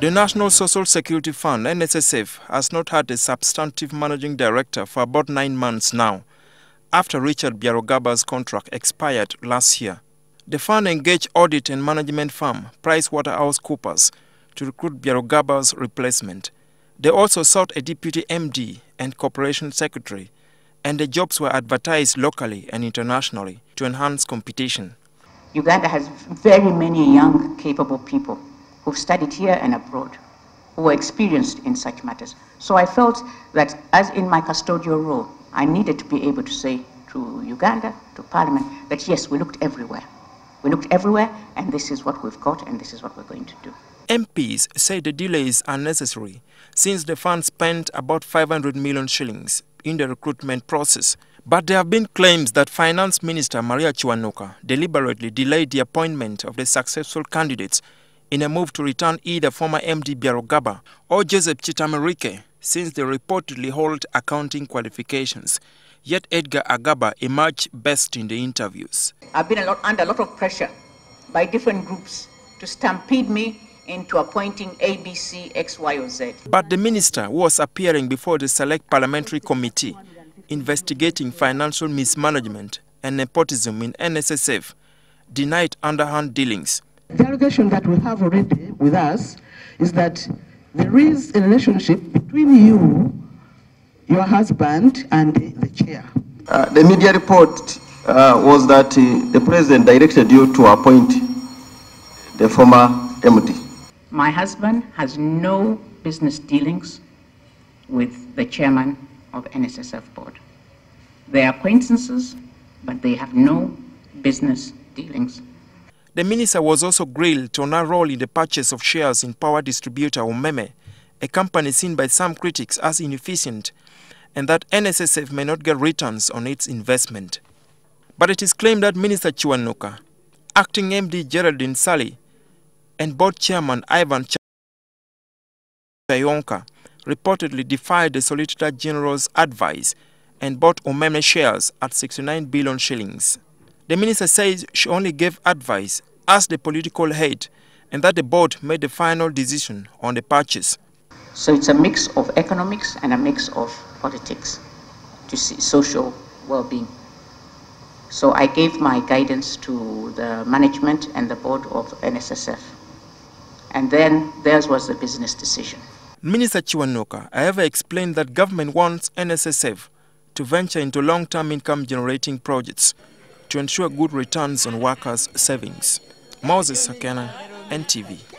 The National Social Security Fund, NSSF, has not had a substantive managing director for about 9 months now, after Richard Byarugaba's contract expired last year. The fund engaged audit and management firm PricewaterhouseCoopers to recruit Byarugaba's replacement. They also sought a deputy MD and corporation secretary, and the jobs were advertised locally and internationally to enhance competition. Uganda has very many young, capable people who've studied here and abroad, who are experienced in such matters. So I felt that, as in my custodial role, I needed to be able to say to Uganda, to Parliament, that yes, we looked everywhere. We looked everywhere, and this is what we've got, and this is what we're going to do. MPs say the delay is unnecessary, since the fund spent about 500 million shillings in the recruitment process. But there have been claims that Finance Minister Maria Kiwanuka deliberately delayed the appointment of the successful candidates in a move to return either former MD Byarugaba or Joseph Chitamerike, since they reportedly hold accounting qualifications. Yet Edgar Agaba emerged best in the interviews. I've been under a lot of pressure by different groups to stampede me into appointing A, B, C, X, Y, or Z. But the minister, who was appearing before the Select Parliamentary Committee investigating financial mismanagement and nepotism in NSSF, denied underhand dealings. The allegation that we have already with us is that there is a relationship between you, your husband, and the chair. The media report was that the president directed you to appoint the former MD. My husband has no business dealings with the chairman of NSSF board. They are acquaintances, but they have no business dealings. The minister was also grilled on her role in the purchase of shares in power distributor Umeme, a company seen by some critics as inefficient, and that NSSF may not get returns on its investment. But it is claimed that Minister Kiwanuka, acting MD Geraldine Sally, and board chairman Ivan Chayonka reportedly defied the Solicitor General's advice and bought Umeme shares at 69 billion shillings. The minister says she only gave advice as the political head, and that the board made the final decision on the purchase. So it's a mix of economics and a mix of politics to see social well-being. So I gave my guidance to the management and the board of NSSF. And then theirs was the business decision. Minister Kiwanuka, however, explained that government wants NSSF to venture into long-term income-generating projects to ensure good returns on workers' savings. Moses Akena, NTV.